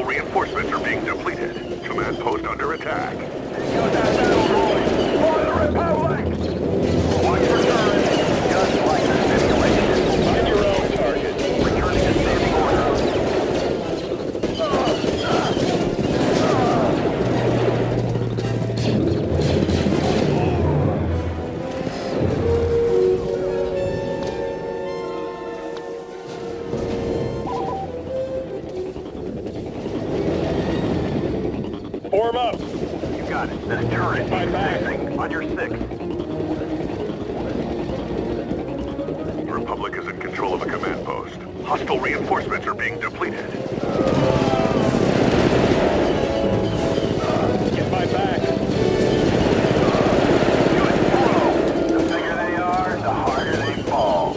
Local reinforcements are being depleted. Command post under attack. Form up! You got it. The turret is advancing. On your six. The Republic is in control of a command post. Hostile reinforcements are being depleted. Get my back. Good throw. The bigger they are, the harder they fall.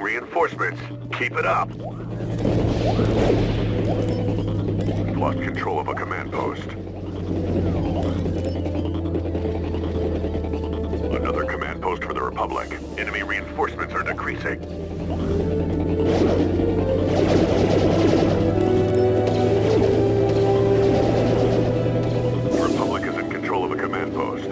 Reinforcements, keep it up. We've lost control of a command post. Another command post for the Republic. Enemy reinforcements are decreasing. The Republic is in control of a command post.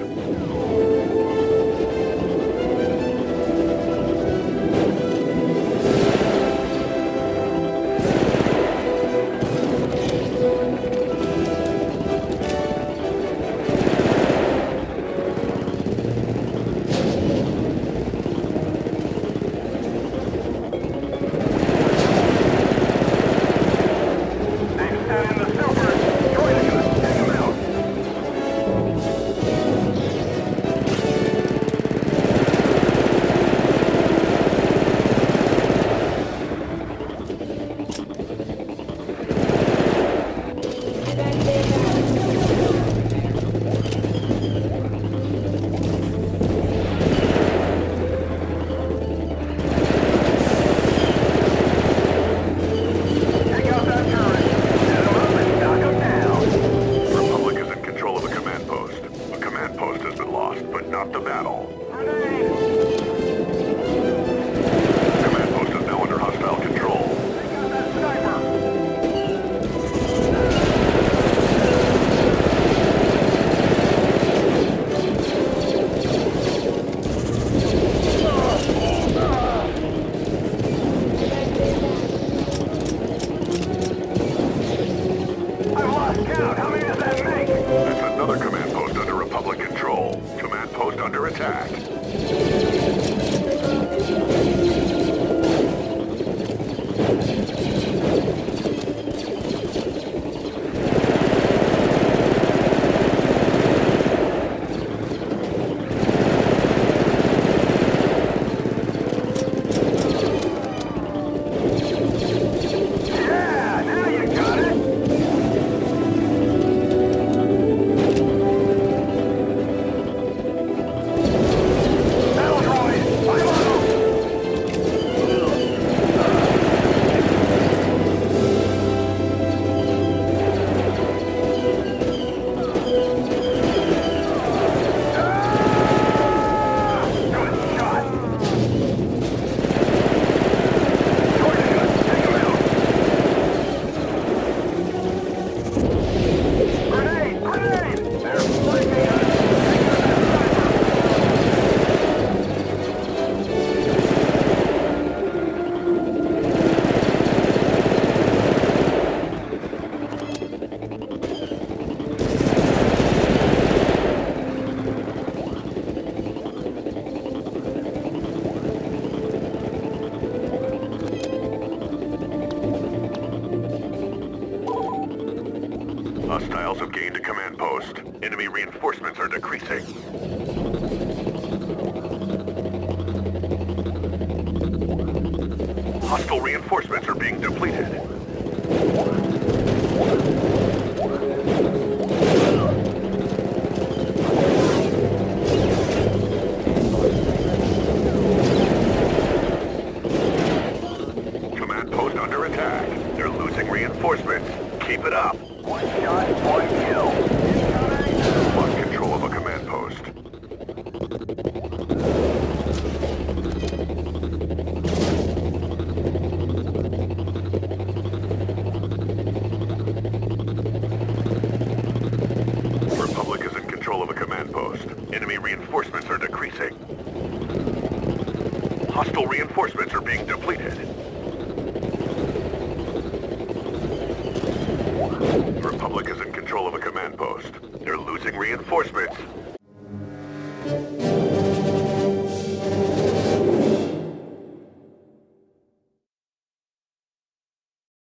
Hostiles have gained a command post. Enemy reinforcements are decreasing. Hostile reinforcements are being depleted. Reinforcements are being depleted. Republic is in control of a command post. They're losing reinforcements.